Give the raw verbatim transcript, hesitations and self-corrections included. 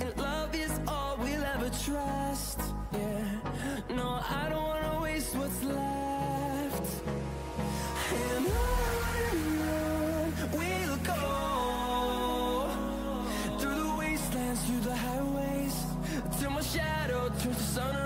and love is all we'll ever trust. Yeah, no, I don't wanna waste what's left. And on we'll go, through the wastelands, through the highways, till my shadow turns to sun.